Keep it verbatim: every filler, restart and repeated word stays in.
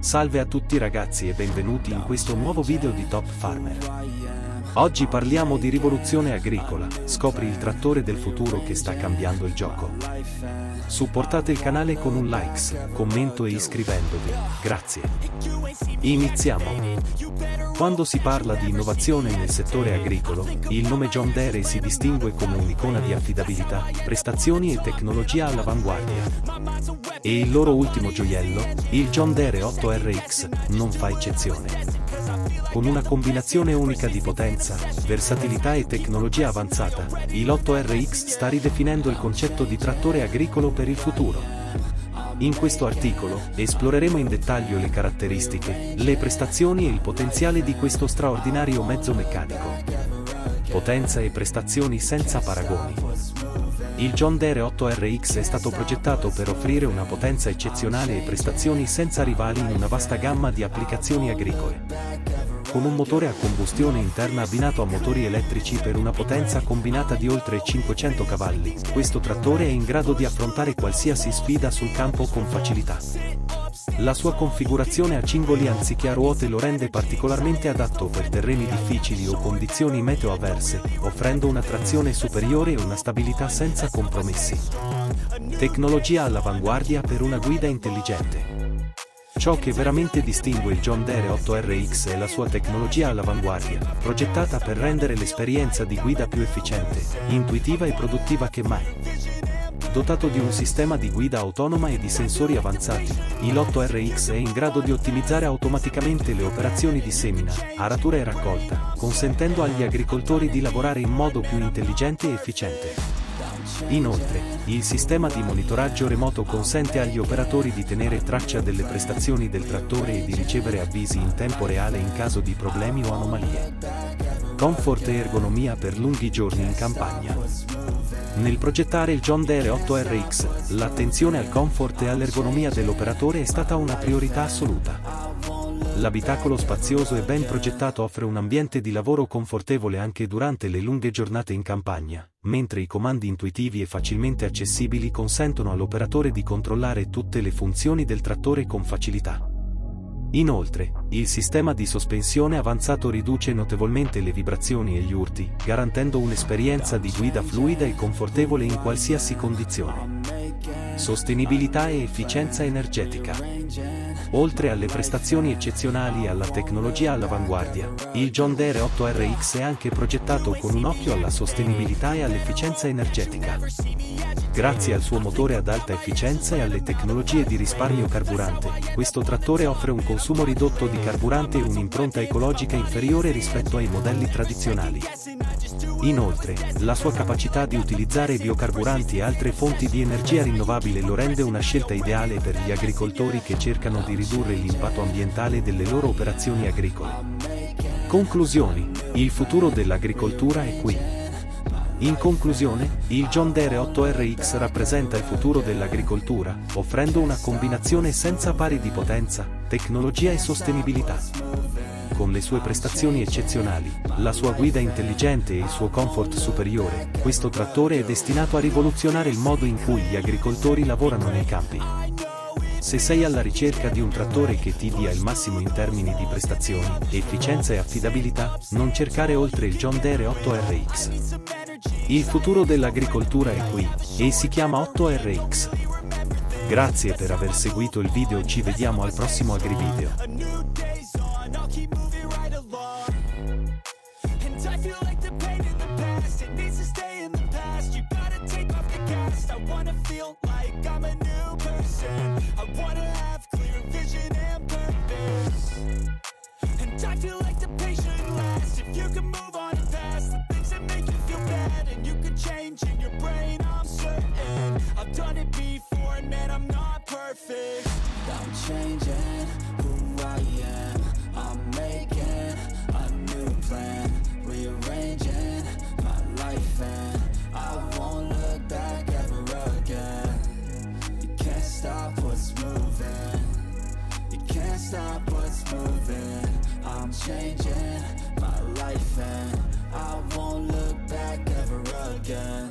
Salve a tutti ragazzi e benvenuti in questo nuovo video di Top Farmer. Oggi parliamo di rivoluzione agricola, scopri il trattore del futuro che sta cambiando il gioco. Supportate il canale con un like, commento e iscrivendovi, grazie. Iniziamo! Quando si parla di innovazione nel settore agricolo, il nome John Deere si distingue come un'icona di affidabilità, prestazioni e tecnologia all'avanguardia. E il loro ultimo gioiello, il John Deere otto R X, non fa eccezione. Con una combinazione unica di potenza, versatilità e tecnologia avanzata, il otto R X sta ridefinendo il concetto di trattore agricolo per il futuro. In questo articolo, esploreremo in dettaglio le caratteristiche, le prestazioni e il potenziale di questo straordinario mezzo meccanico. Potenza e prestazioni senza paragoni. Il John Deere otto R X è stato progettato per offrire una potenza eccezionale e prestazioni senza rivali in una vasta gamma di applicazioni agricole. Con un motore a combustione interna abbinato a motori elettrici per una potenza combinata di oltre cinquecento cavalli, questo trattore è in grado di affrontare qualsiasi sfida sul campo con facilità. La sua configurazione a cingoli anziché a ruote lo rende particolarmente adatto per terreni difficili o condizioni meteo avverse, offrendo una trazione superiore e una stabilità senza compromessi. Tecnologia all'avanguardia per una guida intelligente. Ciò che veramente distingue il John Deere otto R X è la sua tecnologia all'avanguardia, progettata per rendere l'esperienza di guida più efficiente, intuitiva e produttiva che mai. Dotato di un sistema di guida autonoma e di sensori avanzati, il otto R X è in grado di ottimizzare automaticamente le operazioni di semina, aratura e raccolta, consentendo agli agricoltori di lavorare in modo più intelligente e efficiente. Inoltre, il sistema di monitoraggio remoto consente agli operatori di tenere traccia delle prestazioni del trattore e di ricevere avvisi in tempo reale in caso di problemi o anomalie. Comfort e ergonomia per lunghi giorni in campagna. Nel progettare il John Deere otto R X, l'attenzione al comfort e all'ergonomia dell'operatore è stata una priorità assoluta. L'abitacolo spazioso e ben progettato offre un ambiente di lavoro confortevole anche durante le lunghe giornate in campagna, mentre i comandi intuitivi e facilmente accessibili consentono all'operatore di controllare tutte le funzioni del trattore con facilità. Inoltre, il sistema di sospensione avanzato riduce notevolmente le vibrazioni e gli urti, garantendo un'esperienza di guida fluida e confortevole in qualsiasi condizione. Sostenibilità e efficienza energetica. Oltre alle prestazioni eccezionali e alla tecnologia all'avanguardia, il John Deere otto R X è anche progettato con un occhio alla sostenibilità e all'efficienza energetica. Grazie al suo motore ad alta efficienza e alle tecnologie di risparmio carburante, questo trattore offre un consumo ridotto di carburante e un'impronta ecologica inferiore rispetto ai modelli tradizionali. Inoltre, la sua capacità di utilizzare biocarburanti e altre fonti di energia rinnovabile lo rende una scelta ideale per gli agricoltori che cercano di ridurre l'impatto ambientale delle loro operazioni agricole. Conclusioni: il futuro dell'agricoltura è qui. In conclusione, il John Deere otto R X rappresenta il futuro dell'agricoltura, offrendo una combinazione senza pari di potenza, tecnologia e sostenibilità. Con le sue prestazioni eccezionali, la sua guida intelligente e il suo comfort superiore, questo trattore è destinato a rivoluzionare il modo in cui gli agricoltori lavorano nei campi. Se sei alla ricerca di un trattore che ti dia il massimo in termini di prestazioni, efficienza e affidabilità, non cercare oltre il John Deere otto R X. Il futuro dell'agricoltura è qui, e si chiama otto R X. Grazie per aver seguito il video, ci vediamo al prossimo agrivideo. I'm changing my life and I won't look back ever again.